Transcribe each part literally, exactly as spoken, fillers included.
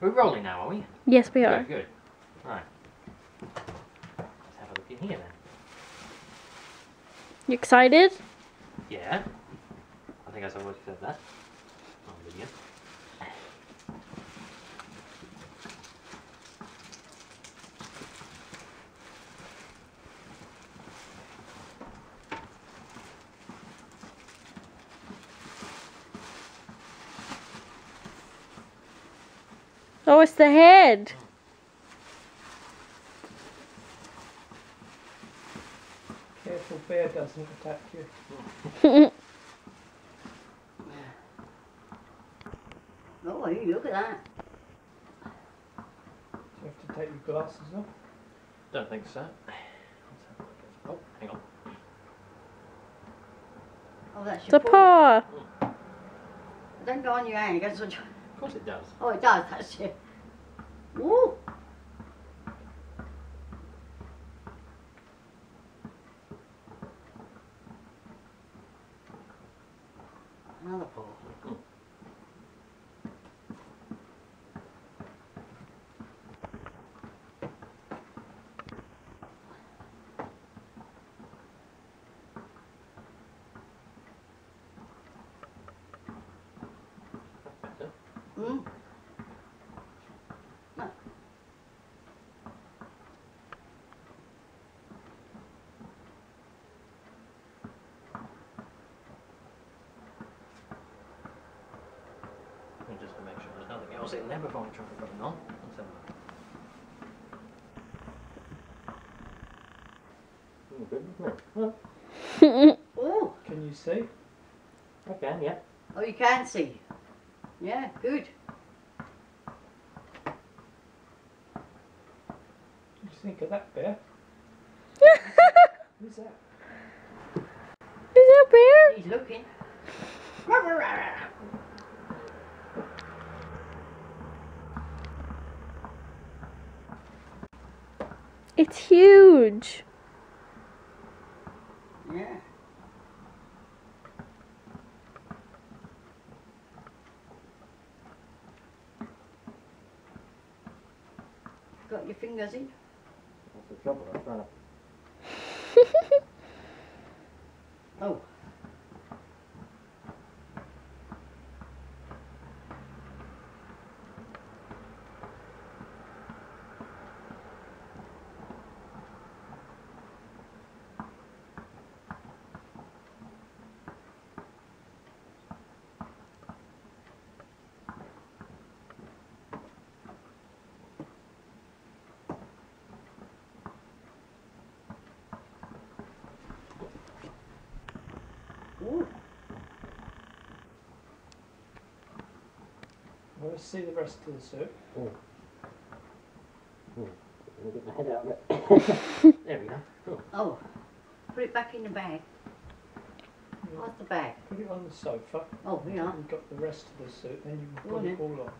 We're rolling now, are we? Yes, we are. Good, good. All right. Let's have a look in here then. You excited? Yeah. I think I saw what you said that on video. Oh, it's the head. Careful, bear doesn't attack you. Oh, you look at that. Do you have to take your glasses off? Don't think so. Oh, hang on. Oh, that's your paw. paw. It doesn't go on your hand, it goes on your... Of course it does. Oh, it does, that's it. Woo! Another paw. Mm. Mm. No. Just to make sure there's nothing else in there before we try to put it on. Let's have a look. Oh, can you see? I can, yeah. Oh, you can see. Yeah, good. What do you think of that bear? Who's that? Is that a bear? He's looking. It's huge. Yeah. Got your fingers in? That's the trouble, I'm trying to... Oh. Ooh. Let's see the rest of the soup. Oh. Oh. I'll get my head out of it. There we go. Oh. Oh, put it back in the bag. Yeah. What's the bag? Put it on the sofa. Oh, yeah. We've got the rest of the soup, then you can put it all on.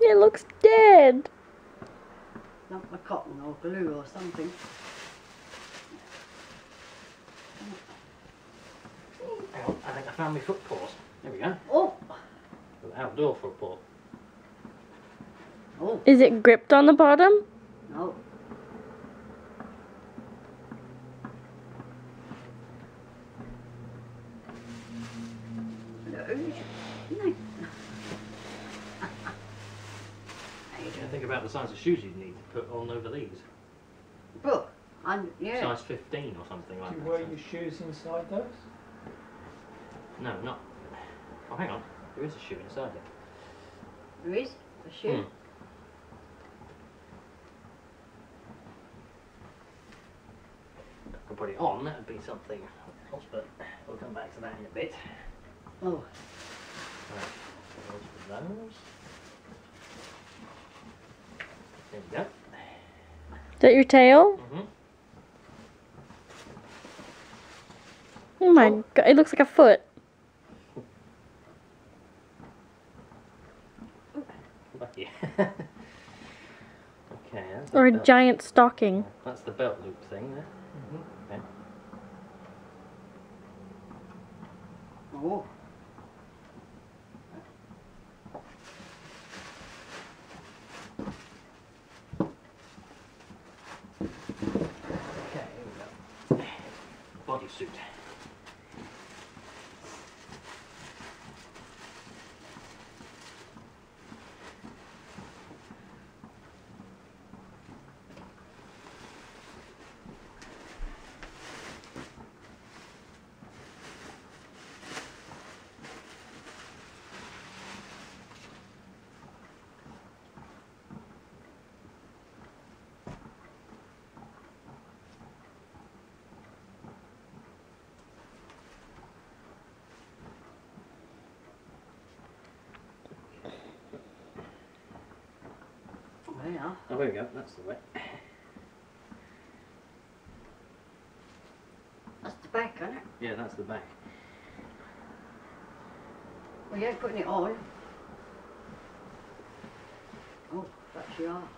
It looks dead. Not the cotton or glue or something. Oh, I think I found my foot paws. There we go. Oh! An outdoor foot paw. Oh. Is it gripped on the bottom? No. No. No. Yeah, think about the size of shoes you'd need to put on over these. But, I'm, yeah. Size fifteen or something like that. Do you wear your shoes inside those? No, not. Oh, hang on. There is a shoe inside there. There is a shoe? Mm. If I could put it on, that would be something else, but we'll come back to that in a bit. Oh. Alright, those for those. There we go. Is that your tail? Mm-hmm. Oh my oh. God, it looks like a foot. Lucky. Okay, that's or a belt. Giant stocking. That's the belt loop thing there. Mm-hmm. Okay. Oh. fursuit. They are. Oh, there we go, that's the way. That's the back, isn't it? Yeah, that's the back. Well, yeah, putting it on. Oh, that's your arm.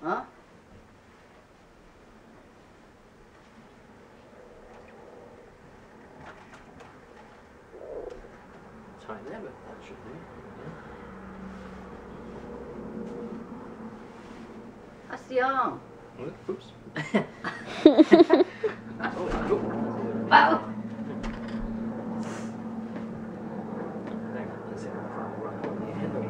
Huh? Tight there, but that should be. Yeah. That's the arm. Oops. That's all it's got. Wow. That's it. Right on the end. There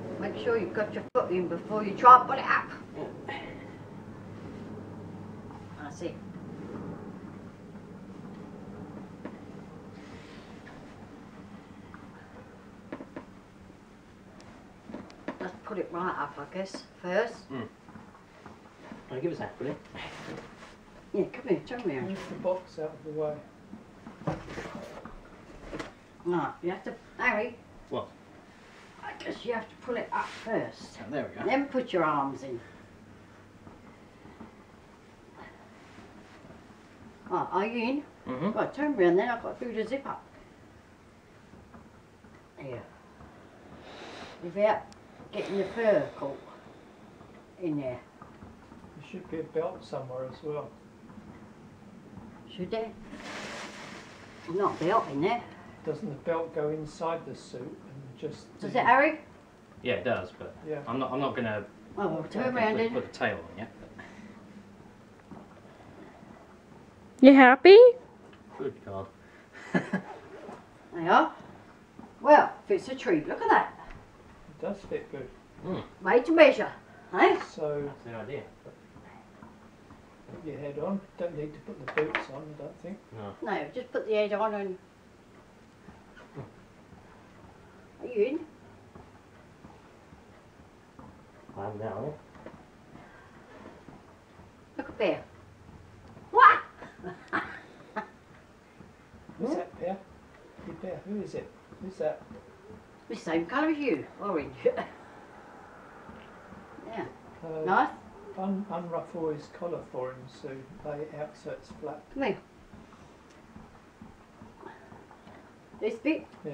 we go. Make sure you've got your foot in before you try and pull it up. Yeah. That's it. Put it right up, I guess, first. Mm. Well, give us that, will you? Yeah, come here, turn me out. Move the box out of the way. No, you have to, Harry. What? I guess you have to pull it up first. Oh, there we go. Then put your arms in. Right, are you in? Mm-hmm. Right, turn me around then, I've got to do the zip up. Here. Without getting the fur coat in there. There should be a belt somewhere as well. Should there? Not a belt in there. Doesn't the belt go inside the suit and just? Does do it, Harry? Yeah, it does. But yeah. I'm not. I'm not going to. Oh, well, turn around in. Put the tail on, yeah. You happy? Good God. There you are. Well, fits a treat. Look at that. Does fit good. Mm. Way to measure, eh? So that's the idea. Put your head on. Don't need to put the boots on, I don't think. No. No, just put the head on and. Mm. Are you in? I'm down. Look up there. What? Who's mm. that bear? The bear. Who is it? Who's that? The same colour as you, orange. Yeah. Uh, nice. Un unruffle his collar for him, so lay it out so it's flat. Come here. This bit? Yeah.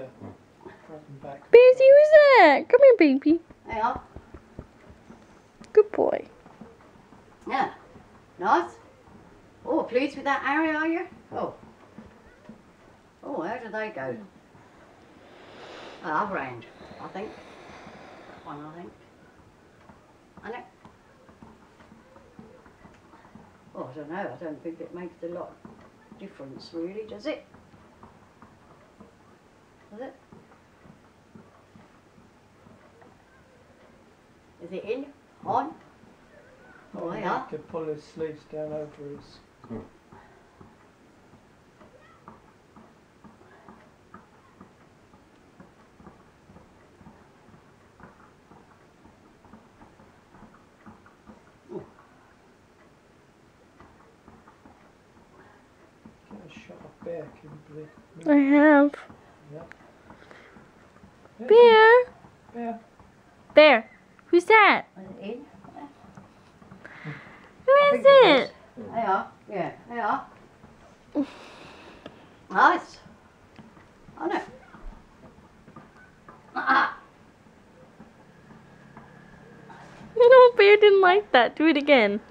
Front and back. Busy, who's that? Come here, baby. There you are. Good boy. Yeah. Nice. Oh, pleased with that, Harry, are you? Oh. Oh, how do they go? The other end, I think. That one, I think. And it. Oh, I don't know. I don't think it makes a lot of difference, really, does it? Does it? Is it in? On? Oh, they are. He could pull his sleeves down over his. Mm. Bear, I have. Yeah. Bear. Bear. Bear. Who's that? Is it in? Who is it? They are. Yeah, they are. Nice. I know. Ah. No, Bear didn't like that. Do it again.